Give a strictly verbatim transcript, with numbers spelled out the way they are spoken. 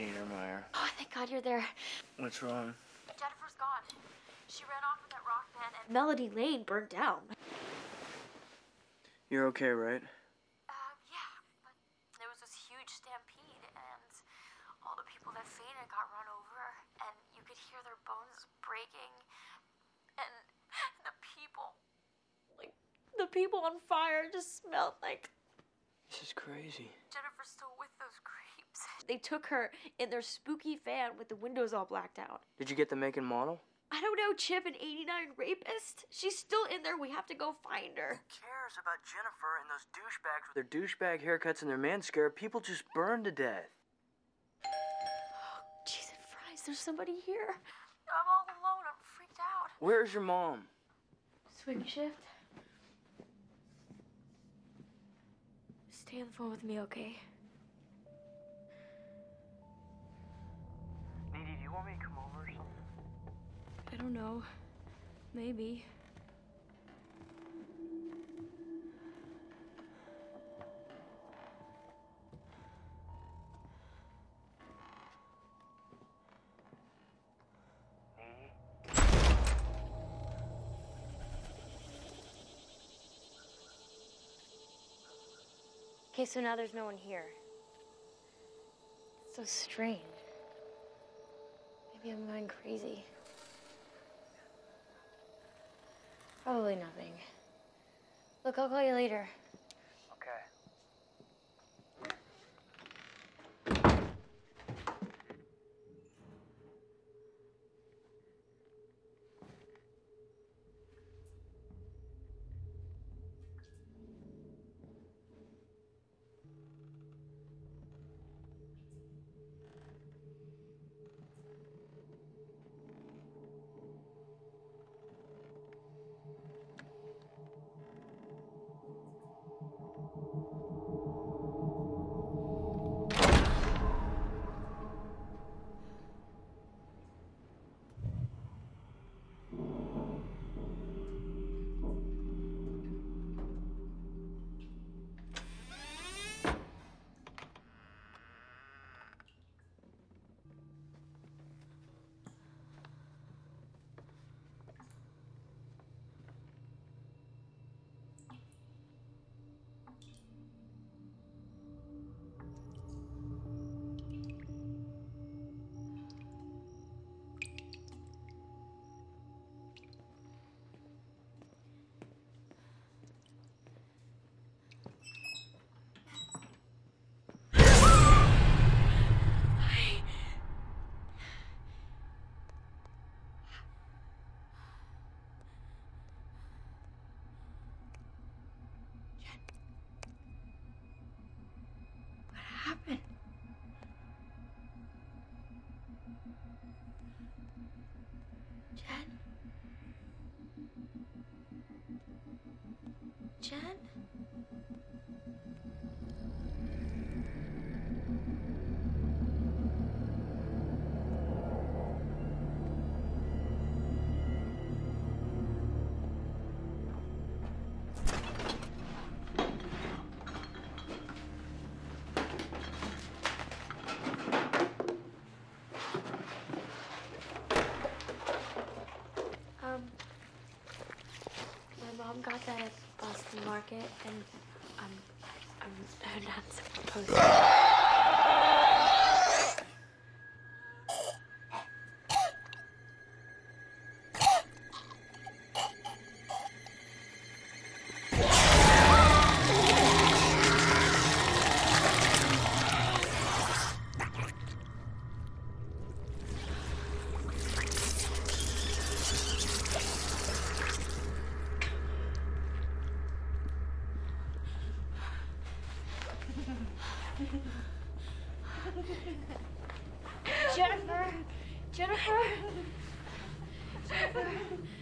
Niedermeyer. Oh, thank God you're there. What's wrong? Jennifer's gone. She ran off with that rock band and Melody Lane burned down. You're okay, right? Uh, yeah, but there was this huge stampede and all the people that fainted got run over and you could hear their bones breaking and the people, like, the people on fire just smelled like... This is crazy. Jennifer's still with those creeps. They took her in their spooky van with the windows all blacked out. Did you get the make and model? I don't know, Chip, an eighty-nine rapist? She's still in there. We have to go find her. Who cares about Jennifer and those douchebags with their douchebag haircuts and their man scare? People just burn to death. Oh, cheese and fries. There's somebody here. I'm all alone. I'm freaked out. Where is your mom? Swing shift. Stay on the phone with me, okay? Needy, do you want me to come over or something? I don't know. Maybe. Okay, so now there's no one here. It's so strange. Maybe I'm going crazy. Probably nothing. Look, I'll call you later. Okay. Jen? Um, my mom got that at Boston Market, and um, I'm not supposed to. Jennifer! Jennifer! Jennifer!